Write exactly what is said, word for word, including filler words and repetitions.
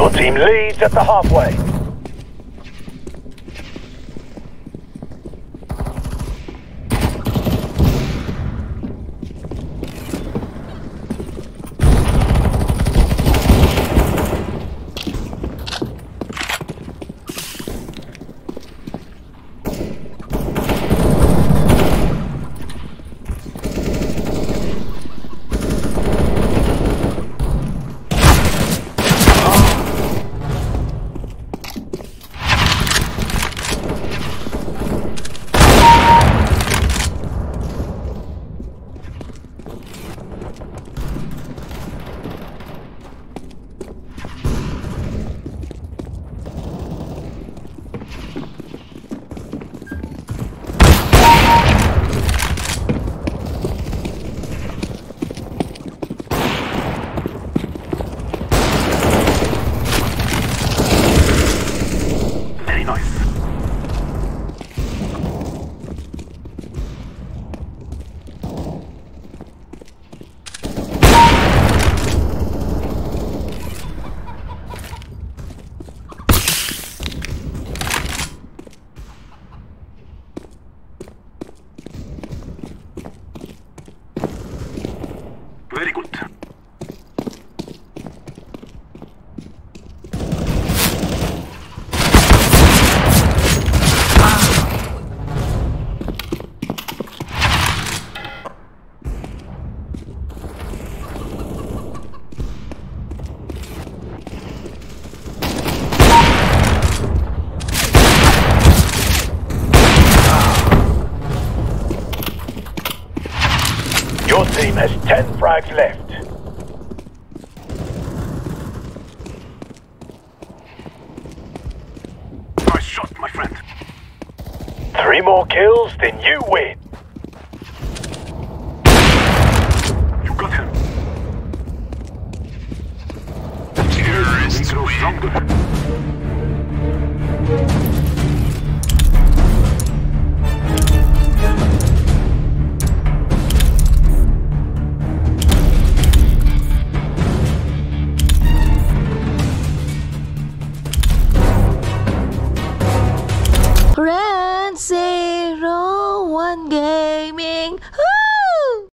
Your team leads at the halfway. Team has ten frags left. Nice shot, my friend. Three more kills, then you win. You got him. Terrorists win.